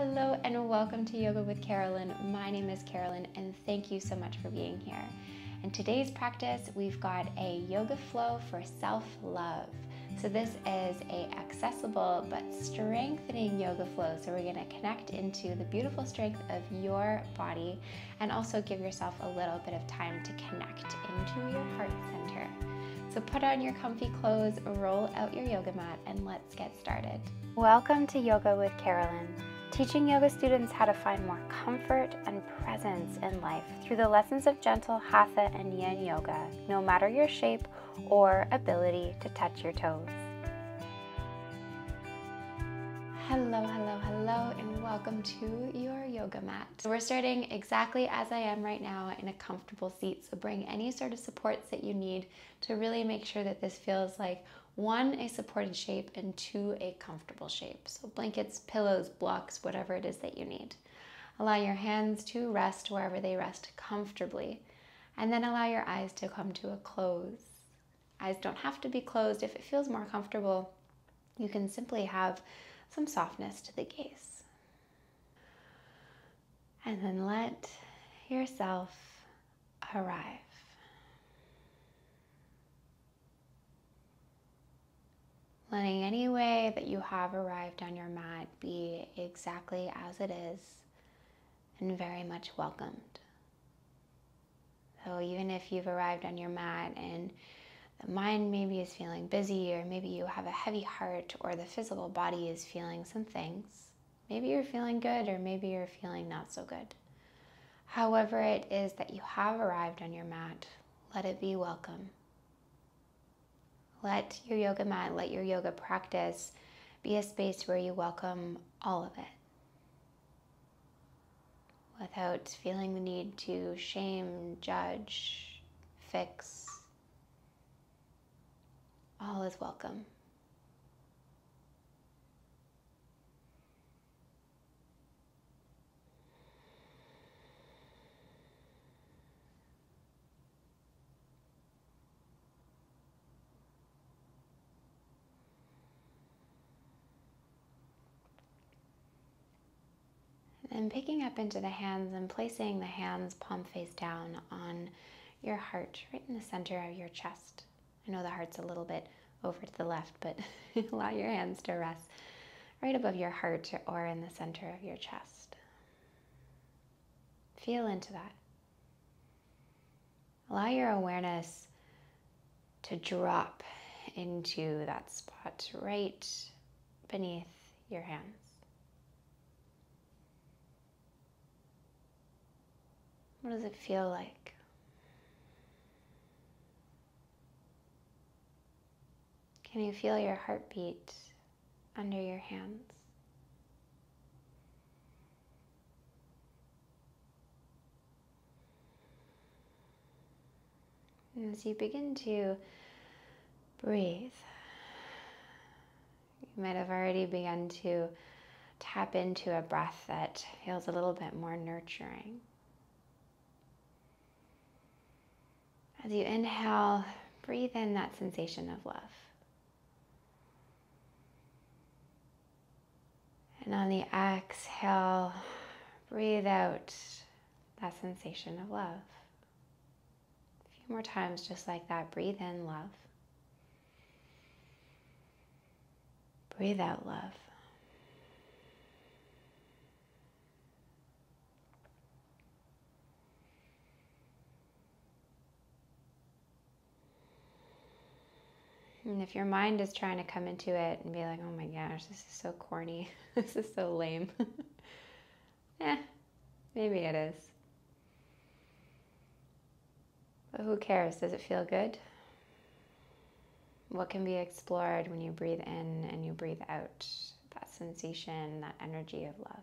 Hello and welcome to Yoga with Carolynne. My name is Carolynne and thank you so much for being here. In today's practice, we've got a yoga flow for self-love. So this is a accessible but strengthening yoga flow. So we're gonna connect into the beautiful strength of your body and also give yourself a little bit of time to connect into your heart center. So put on your comfy clothes, roll out your yoga mat, and let's get started. Welcome to Yoga with Carolynne, teaching yoga students how to find more comfort and presence in life through the lessons of gentle hatha and yin yoga, no matter your shape or ability to touch your toes. Hello, hello, hello, and welcome to your yoga mat. So we're starting exactly as I am right now in a comfortable seat, so bring any sort of supports that you need to really make sure that this feels like one, a supported shape, and two, a comfortable shape. So blankets, pillows, blocks, whatever it is that you need. Allow your hands to rest wherever they rest comfortably, and then allow your eyes to come to a close. Eyes don't have to be closed. If it feels more comfortable, you can simply have some softness to the gaze. And then let yourself arrive. Letting any way that you have arrived on your mat be exactly as it is and very much welcomed. So even if you've arrived on your mat and the mind maybe is feeling busy, or maybe you have a heavy heart, or the physical body is feeling some things. Maybe you're feeling good, or maybe you're feeling not so good. However it is that you have arrived on your mat, let it be welcome. Let your yoga mat, let your yoga practice be a space where you welcome all of it, without feeling the need to shame, judge, fix. All is welcome. And picking up into the hands and placing the hands palm face down on your heart, right in the center of your chest. I know the heart's a little bit over to the left, but allow your hands to rest right above your heart or in the center of your chest. Feel into that. Allow your awareness to drop into that spot right beneath your hands. What does it feel like? Can you feel your heartbeat under your hands? And as you begin to breathe, you might have already begun to tap into a breath that feels a little bit more nurturing. As you inhale, breathe in that sensation of love. And on the exhale, breathe out that sensation of love. A few more times, just like that. Breathe in love. Breathe out love. And if your mind is trying to come into it and be like, oh my gosh, this is so corny, this is so lame, maybe it is. But who cares? Does it feel good? What can be explored when you breathe in and you breathe out? That sensation, that energy of love.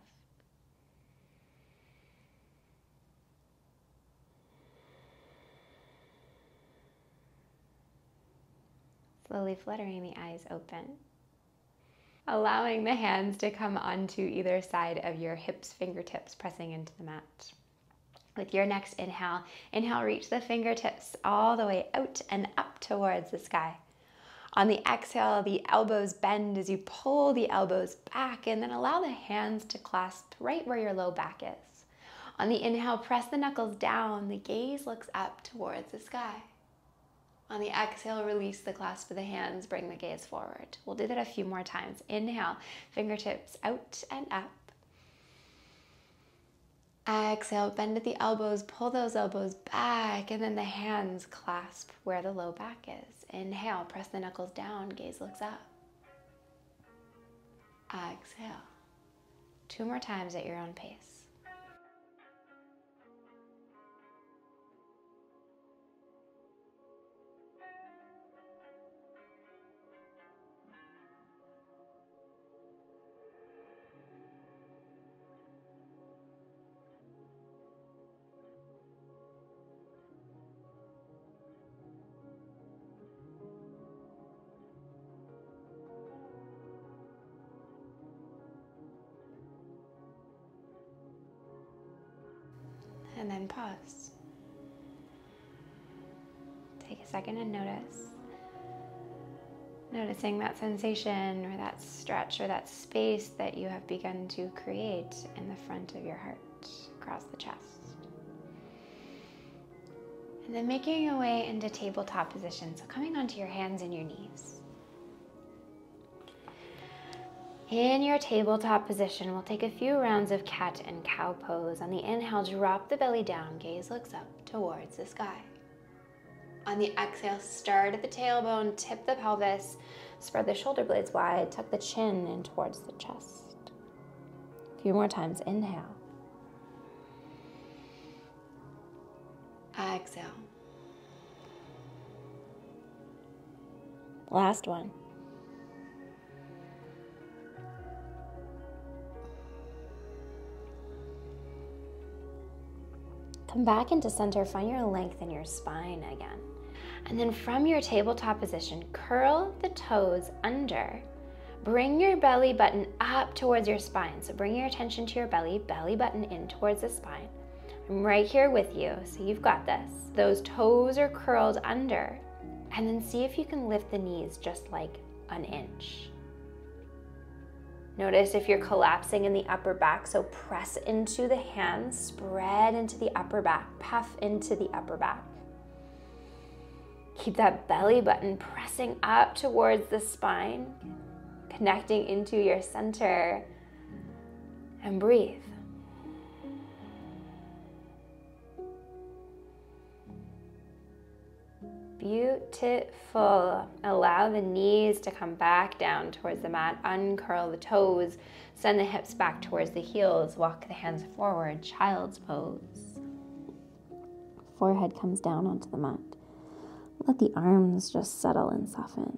Slowly fluttering the eyes open. Allowing the hands to come onto either side of your hips, fingertips pressing into the mat. With your next inhale, reach the fingertips all the way out and up towards the sky. On the exhale, the elbows bend as you pull the elbows back, and then allow the hands to clasp right where your low back is. On the inhale, press the knuckles down. The gaze looks up towards the sky. On the exhale, release the clasp of the hands, bring the gaze forward. We'll do that a few more times. Inhale, fingertips out and up. Exhale, bend at the elbows, pull those elbows back, and then the hands clasp where the low back is. Inhale, press the knuckles down, gaze looks up. Exhale. Two more times at your own pace. And then pause. Take a second and notice. Noticing that sensation or that stretch or that space that you have begun to create in the front of your heart, across the chest. And then making your way into tabletop position. So coming onto your hands and your knees. In your tabletop position, we'll take a few rounds of cat and cow pose. On the inhale, drop the belly down, gaze looks up towards the sky. On the exhale, start at the tailbone, tip the pelvis, spread the shoulder blades wide, tuck the chin in towards the chest. A few more times, inhale. Exhale. Last one. Come back into center, find your length in your spine again. And then from your tabletop position, curl the toes under. Bring your belly button up towards your spine. So bring your attention to your belly, belly button in towards the spine. I'm right here with you, so you've got this. Those toes are curled under. And then see if you can lift the knees just like an inch. Notice if you're collapsing in the upper back, so press into the hands, spread into the upper back, puff into the upper back. Keep that belly button pressing up towards the spine, connecting into your center, and breathe. Beautiful. Allow the knees to come back down towards the mat. Uncurl the toes. Send the hips back towards the heels. Walk the hands forward. Child's pose. Forehead comes down onto the mat. Let the arms just settle and soften.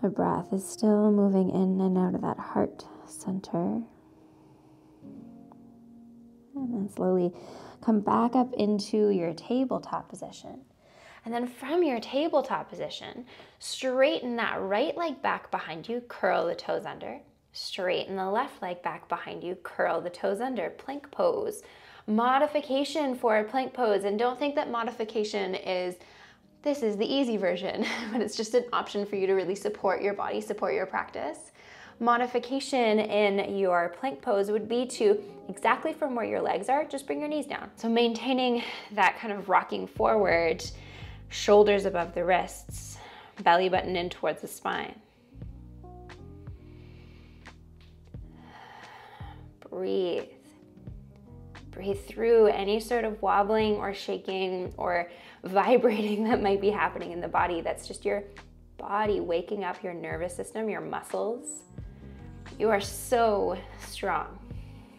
The breath is still moving in and out of that heart center. And then slowly come back up into your tabletop position. And then from your tabletop position, straighten that right leg back behind you, curl the toes under. Straighten the left leg back behind you, curl the toes under, plank pose. Modification for a plank pose. And don't think that modification is, this is the easy version, but it's just an option for you to really support your body, support your practice. Modification in your plank pose would be to, exactly from where your legs are, just bring your knees down. So maintaining that kind of rocking forward, shoulders above the wrists, belly button in towards the spine. Breathe. Breathe through any sort of wobbling or shaking or vibrating that might be happening in the body. That's just your body waking up your nervous system, your muscles. You are so strong.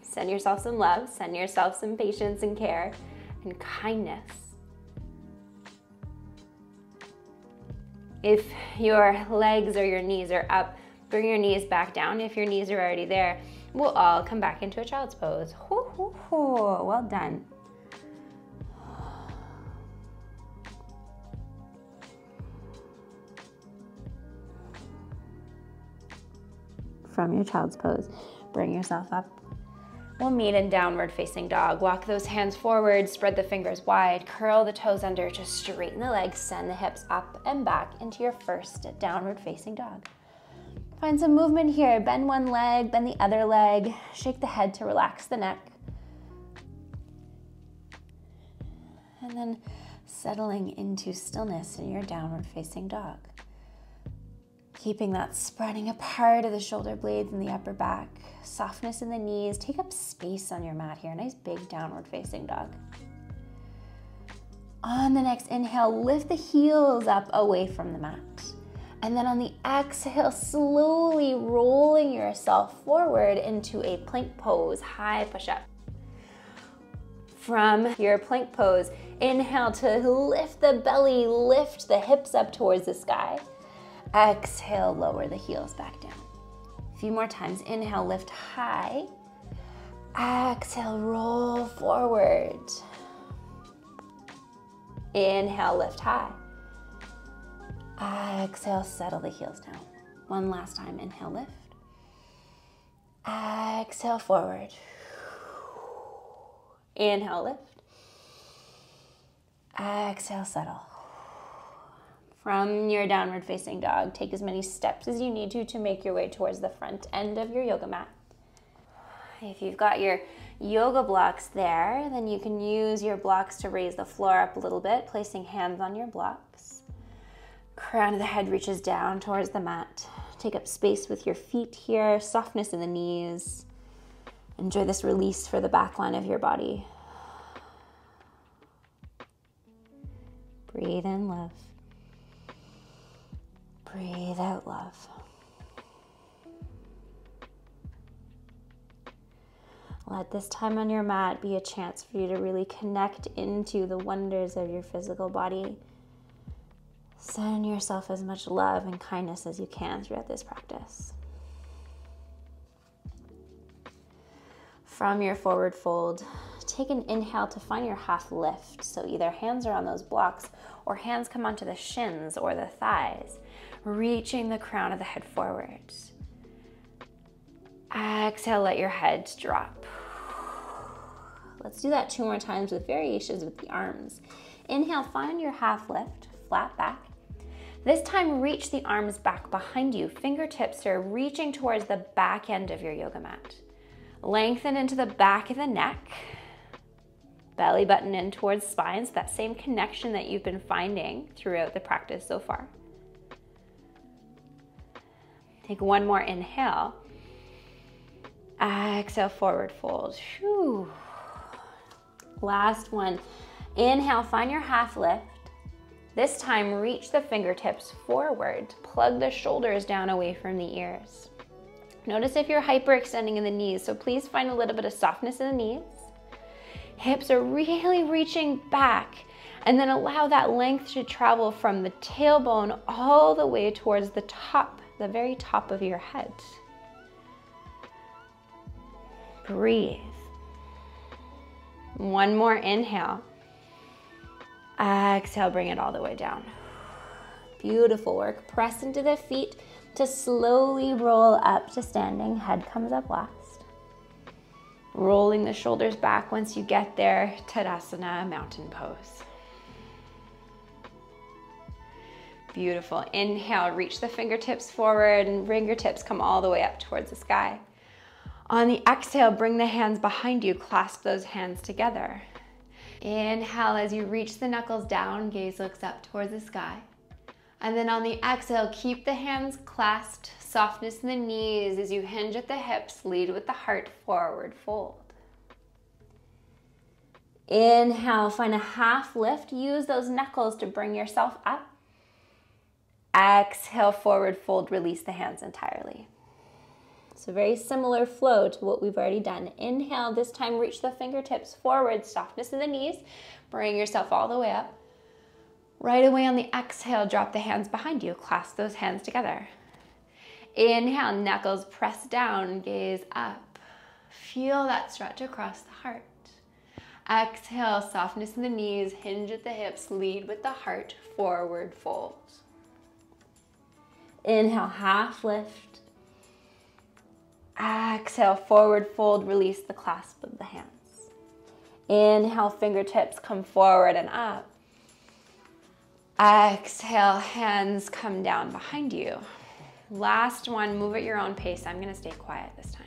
Send yourself some love, send yourself some patience and care and kindness. If your legs or your knees are up, bring your knees back down. If your knees are already there, we'll all come back into a child's pose. Hoo, hoo, hoo. Well done. From your child's pose, bring yourself up We'll meet in downward facing dog. Walk those hands forward, spread the fingers wide, curl the toes under to straighten the legs, send the hips up and back into your first downward facing dog. Find some movement here. Bend one leg, bend the other leg. Shake the head to relax the neck. And then settling into stillness in your downward facing dog. Keeping that spreading apart of the shoulder blades and the upper back, softness in the knees. Take up space on your mat here. Nice big downward facing dog. On the next inhale, lift the heels up away from the mat. And then on the exhale, slowly rolling yourself forward into a plank pose, high push-up. From your plank pose, inhale to lift the belly, lift the hips up towards the sky. Exhale, lower the heels back down. A few more times. Inhale, lift high. Exhale, roll forward. Inhale, lift high. Exhale, settle the heels down. One last time. Inhale, lift. Exhale, forward. Inhale, lift. Exhale, settle. From your downward facing dog, take as many steps as you need to make your way towards the front end of your yoga mat. If you've got your yoga blocks there, then you can use your blocks to raise the floor up a little bit, placing hands on your blocks. Crown of the head reaches down towards the mat. Take up space with your feet here, softness in the knees. Enjoy this release for the back line of your body. Breathe in love. Breathe out love. Let this time on your mat be a chance for you to really connect into the wonders of your physical body. Send yourself as much love and kindness as you can throughout this practice. From your forward fold, take an inhale to find your half lift. So either hands are on those blocks or hands come onto the shins or the thighs, reaching the crown of the head forward. Exhale, let your head drop. Let's do that two more times with variations with the arms. Inhale, find your half lift, flat back. This time, reach the arms back behind you. Fingertips are reaching towards the back end of your yoga mat. Lengthen into the back of the neck. Belly button in towards spine, so that same connection that you've been finding throughout the practice so far. Take one more inhale. Exhale, forward fold. Whew. Last one. Inhale, find your half lift. This time, reach the fingertips forward. Plug the shoulders down away from the ears. Notice if you're hyperextending in the knees, so please find a little bit of softness in the knees. Hips are really reaching back, and then allow that length to travel from the tailbone all the way towards the top, the very top of your head. Breathe. One more inhale. Exhale, bring it all the way down. Beautiful work. Press into the feet to slowly roll up to standing. Head comes up last. Rolling the shoulders back once you get there. Tadasana, mountain pose. Beautiful. Inhale, reach the fingertips forward and fingertips come all the way up towards the sky. On the exhale, bring the hands behind you. Clasp those hands together. Inhale, as you reach the knuckles down, gaze looks up towards the sky. And then on the exhale, keep the hands clasped, softness in the knees as you hinge at the hips, lead with the heart forward fold. Inhale, find a half lift. Use those knuckles to bring yourself up. Exhale, forward fold, release the hands entirely. So very similar flow to what we've already done. Inhale, this time reach the fingertips forward, softness in the knees. Bring yourself all the way up. Right away on the exhale, drop the hands behind you. Clasp those hands together. Inhale, knuckles press down, gaze up. Feel that stretch across the heart. Exhale, softness in the knees, hinge at the hips, lead with the heart, forward fold. Inhale, half lift. Exhale, forward fold, release the clasp of the hands. Inhale, fingertips come forward and up. Exhale, hands come down behind you. Last one, move at your own pace. I'm gonna stay quiet this time.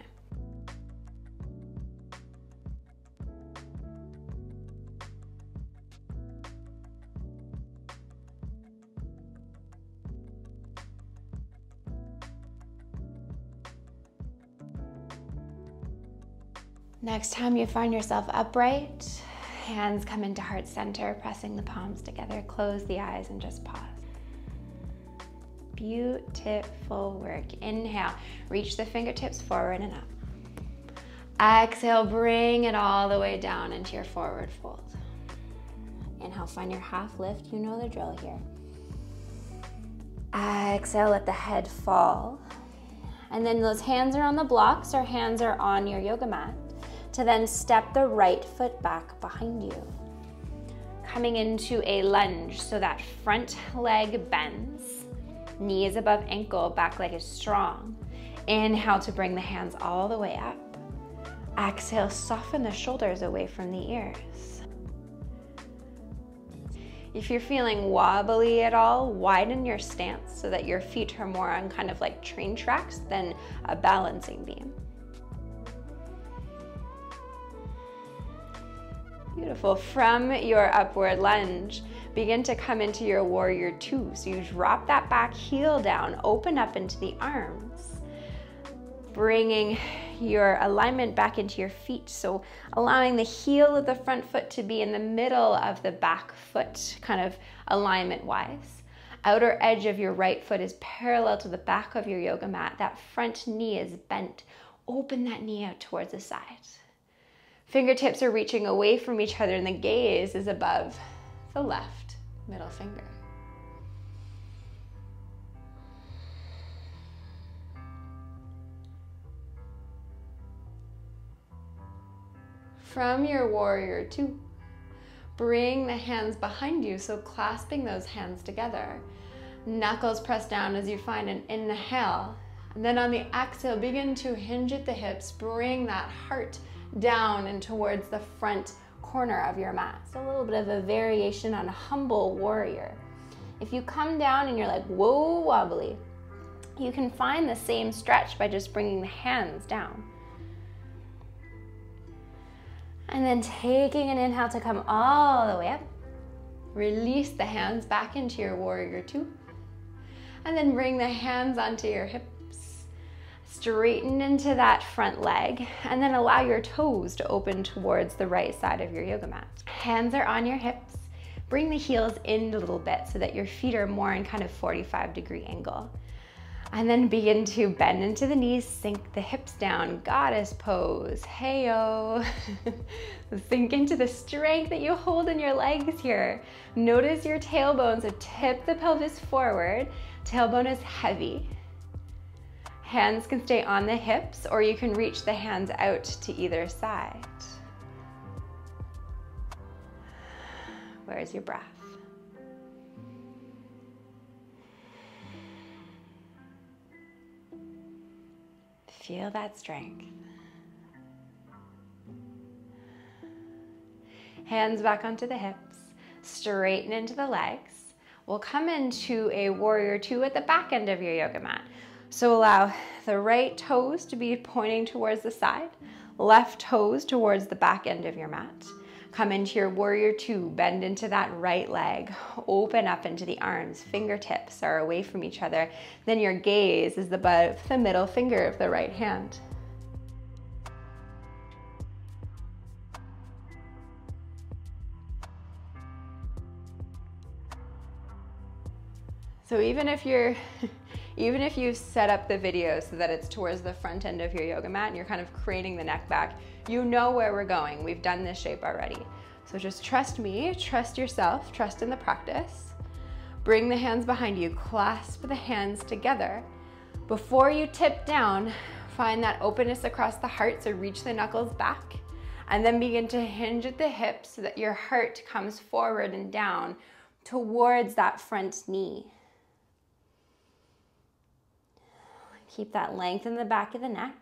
Next time you find yourself upright, hands come into heart center, pressing the palms together. Close the eyes and just pause. Beautiful work. Inhale, reach the fingertips forward and up. Exhale, bring it all the way down into your forward fold. Inhale, find your half lift. You know the drill here. Exhale, let the head fall. And then those hands are on the blocks or hands are on your yoga mat. To then step the right foot back behind you. Coming into a lunge, so that front leg bends, knees above ankle, back leg is strong. Inhale to bring the hands all the way up. Exhale, soften the shoulders away from the ears. If you're feeling wobbly at all, widen your stance so that your feet are more on kind of like train tracks than a balancing beam. Beautiful. From your upward lunge, begin to come into your warrior two. So you drop that back heel down, open up into the arms, bringing your alignment back into your feet. So allowing the heel of the front foot to be in the middle of the back foot, kind of alignment wise. Outer edge of your right foot is parallel to the back of your yoga mat. That front knee is bent. Open that knee out towards the side. Fingertips are reaching away from each other and the gaze is above the left middle finger. From your warrior two, bring the hands behind you, so clasping those hands together. Knuckles press down as you find an inhale. And then on the exhale, begin to hinge at the hips, bring that heart down and towards the front corner of your mat. So a little bit of a variation on a humble warrior. If you come down and you're like, whoa, wobbly, you can find the same stretch by just bringing the hands down. And then taking an inhale to come all the way up. Release the hands back into your warrior two. And then bring the hands onto your hips. Straighten into that front leg and then allow your toes to open towards the right side of your yoga mat. Hands are on your hips. Bring the heels in a little bit so that your feet are more in kind of 45-degree angle. And then begin to bend into the knees, sink the hips down, goddess pose, hey-o. Sink into the strength that you hold in your legs here. Notice your tailbone, so tip the pelvis forward. Tailbone is heavy. Hands can stay on the hips, or you can reach the hands out to either side. Where's your breath? Feel that strength. Hands back onto the hips, straighten into the legs. We'll come into a warrior two at the back end of your yoga mat. So allow the right toes to be pointing towards the side, left toes towards the back end of your mat. Come into your warrior two, bend into that right leg, open up into the arms, fingertips are away from each other. Then your gaze is above the middle finger of the right hand. So even if you've set up the video so that it's towards the front end of your yoga mat and you're kind of craning the neck back, you know where we're going. We've done this shape already. So just trust me, trust yourself, trust in the practice. Bring the hands behind you, clasp the hands together. Before you tip down, find that openness across the heart, so reach the knuckles back, and then begin to hinge at the hips so that your heart comes forward and down towards that front knee. Keep that length in the back of the neck.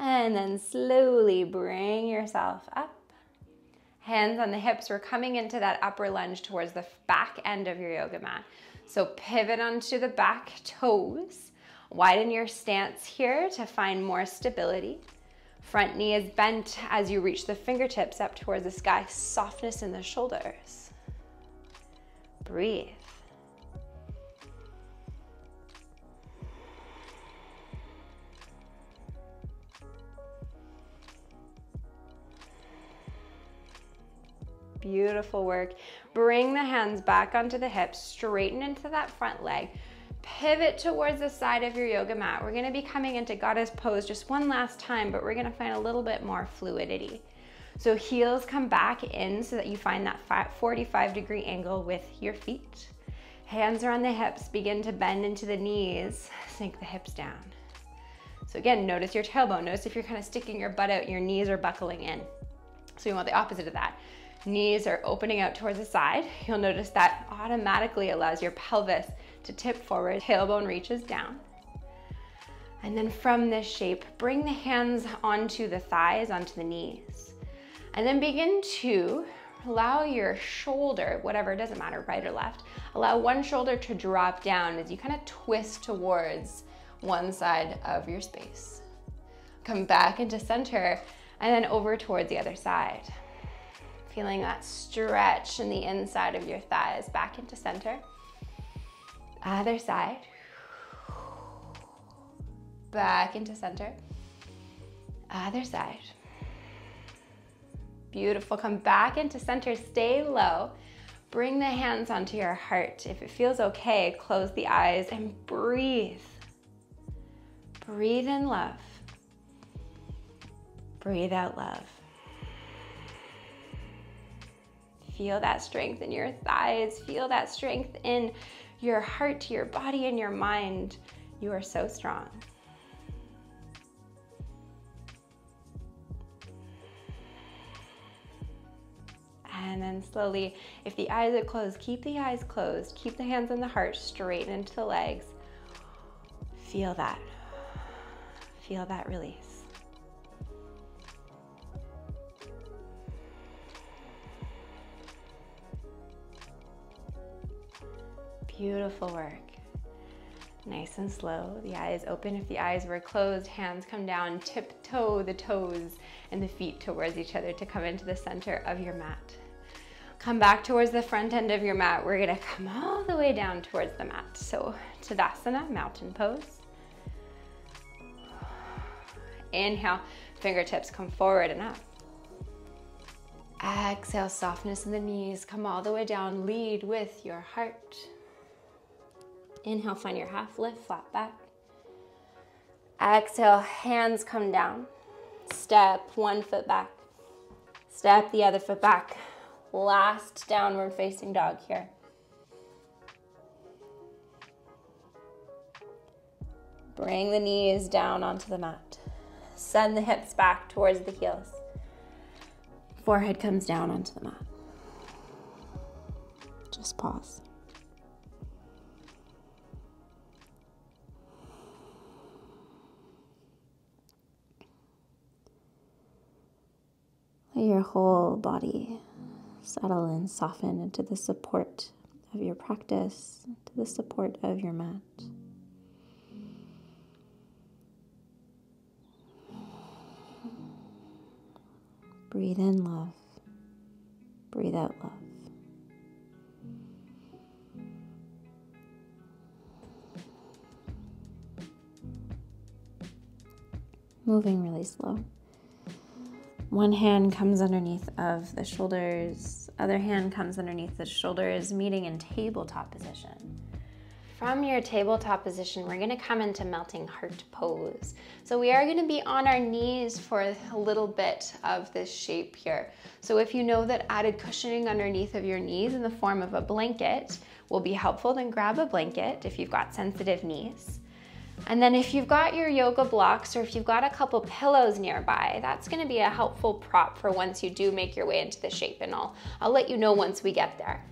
And then slowly bring yourself up. Hands on the hips. We're coming into that upper lunge towards the back end of your yoga mat. So pivot onto the back toes. Widen your stance here to find more stability. Front knee is bent as you reach the fingertips up towards the sky. Softness in the shoulders. Breathe. Beautiful work. Bring the hands back onto the hips, straighten into that front leg, pivot towards the side of your yoga mat. We're gonna be coming into goddess pose just one last time, but we're gonna find a little bit more fluidity. So heels come back in so that you find that 45-degree angle with your feet. Hands are on the hips, begin to bend into the knees, sink the hips down. So again, notice your tailbone. Notice if you're kind of sticking your butt out, your knees are buckling in. So you want the opposite of that. Knees are opening out towards the side. You'll notice that automatically allows your pelvis to tip forward, tailbone reaches down. And then from this shape, bring the hands onto the thighs, onto the knees. And then begin to allow your shoulder, whatever, it doesn't matter, right or left, allow one shoulder to drop down as you kind of twist towards one side of your space. Come back into center and then over towards the other side. Feeling that stretch in the inside of your thighs, back into center. Other side. Back into center. Other side. Beautiful. Come back into center. Stay low. Bring the hands onto your heart. If it feels okay, close the eyes and breathe. Breathe in love. Breathe out love. Feel that strength in your thighs. Feel that strength in your heart, your body, and your mind. You are so strong. And then slowly, if the eyes are closed, keep the eyes closed. Keep the hands on the heart, straighten into the legs. Feel that. Feel that release. Beautiful work. Nice and slow, the eyes open. If the eyes were closed, hands come down, tiptoe the toes and the feet towards each other to come into the center of your mat. Come back towards the front end of your mat. We're gonna come all the way down towards the mat. So Tadasana, mountain pose. Inhale, fingertips come forward and up. Exhale, softness in the knees. Come all the way down, lead with your heart. Inhale, find your half lift, flat back. Exhale, hands come down. Step one foot back. Step the other foot back. Last downward facing dog here. Bring the knees down onto the mat. Send the hips back towards the heels. Forehead comes down onto the mat. Just pause. Your whole body settle and soften into the support of your practice, to the support of your mat. Breathe in love, breathe out love. Moving really slow. One hand comes underneath of the shoulders, other hand comes underneath the shoulders, meeting in tabletop position. From your tabletop position, we're gonna come into melting heart pose. So we are gonna be on our knees for a little bit of this shape here. So if you know that added cushioning underneath of your knees in the form of a blanket will be helpful, then grab a blanket if you've got sensitive knees. And then if you've got your yoga blocks or if you've got a couple pillows nearby, that's going to be a helpful prop for once you do make your way into the shape, and I'll let you know once we get there.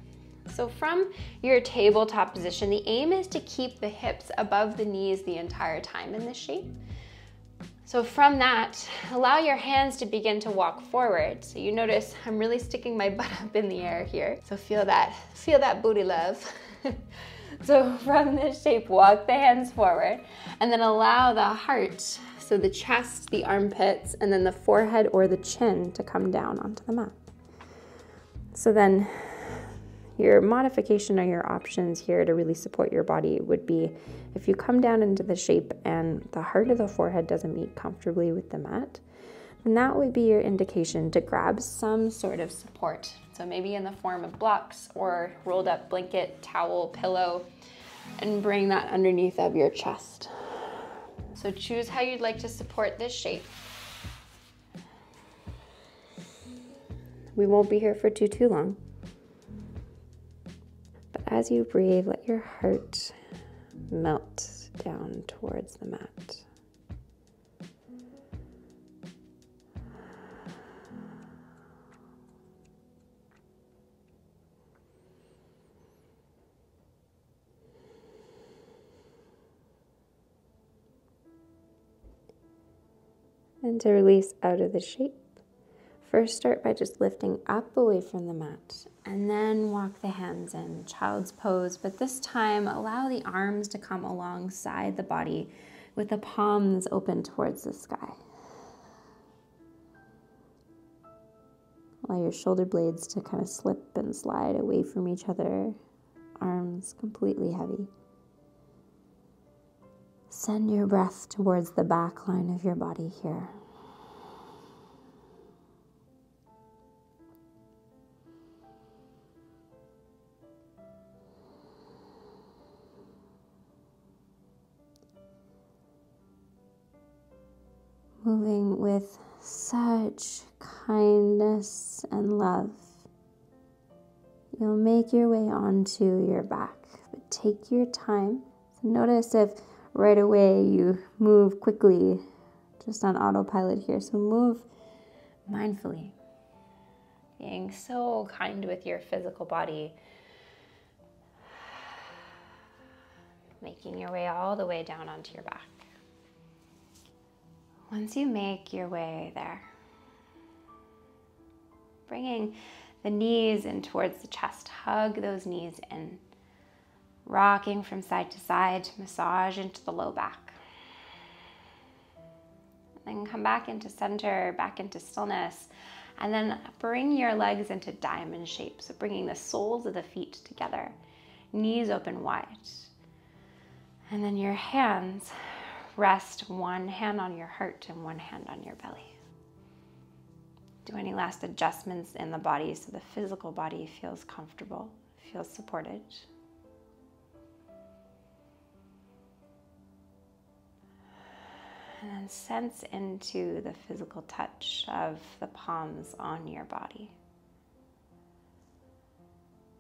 So from your tabletop position, the aim is to keep the hips above the knees the entire time in this shape. So from that, allow your hands to begin to walk forward. So you notice I'm really sticking my butt up in the air here. So feel that booty love. So from this shape, walk the hands forward and then allow the heart, so the chest, the armpits, and then the forehead or the chin to come down onto the mat. So then your modification or your options here to really support your body would be if you come down into the shape and the heart of the forehead doesn't meet comfortably with the mat, then that would be your indication to grab some sort of support. So maybe in the form of blocks or rolled up blanket, towel, pillow, and bring that underneath of your chest. So choose how you'd like to support this shape. We won't be here for too long. But as you breathe, let your heart melt down towards the mat. And to release out of the shape, first start by just lifting up away from the mat and then walk the hands in child's pose, but this time allow the arms to come alongside the body with the palms open towards the sky. Allow your shoulder blades to kind of slip and slide away from each other, arms completely heavy. Send your breath towards the back line of your body here. Moving with such kindness and love, you'll make your way onto your back, but take your time. So notice if right away you move quickly, just on autopilot here. So move mindfully, being so kind with your physical body. Making your way all the way down onto your back. Once you make your way there, bringing the knees in towards the chest, hug those knees in. Rocking from side to side to massage into the low back. And then come back into center, back into stillness, and then bring your legs into diamond shape. So bringing the soles of the feet together, knees open wide. And then your hands, rest one hand on your heart and one hand on your belly. Do any last adjustments in the body so the physical body feels comfortable, feels supported. And then sense into the physical touch of the palms on your body.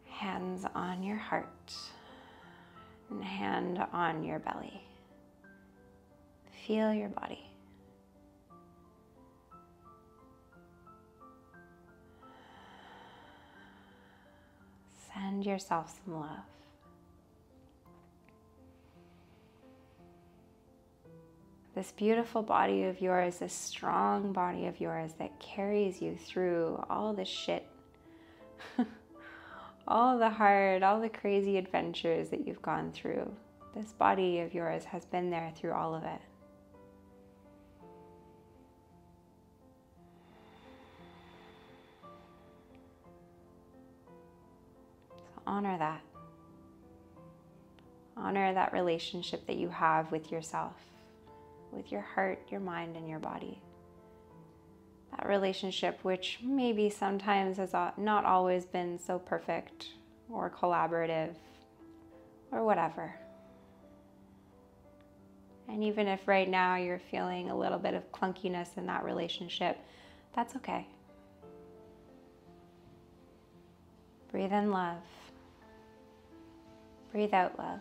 Hands on your heart and hand on your belly. Feel your body. Send yourself some love. This beautiful body of yours, this strong body of yours that carries you through all the shit, all the hard, all the crazy adventures that you've gone through. This body of yours has been there through all of it. So honor that. Honor that relationship that you have with yourself. With your heart, your mind, and your body. That relationship which maybe sometimes has not always been so perfect or collaborative or whatever. And even if right now you're feeling a little bit of clunkiness in that relationship, that's okay. Breathe in love. Breathe out love.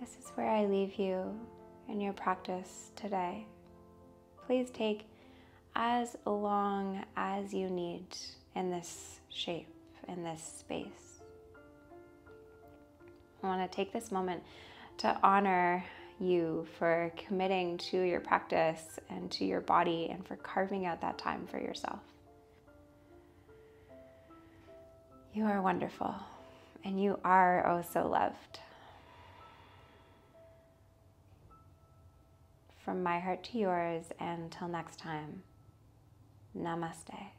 This is where I leave you in your practice today. Please take as long as you need in this shape, in this space. I want to take this moment to honor you for committing to your practice and to your body and for carving out that time for yourself. You are wonderful and you are oh so loved. From my heart to yours, and till next time, namaste.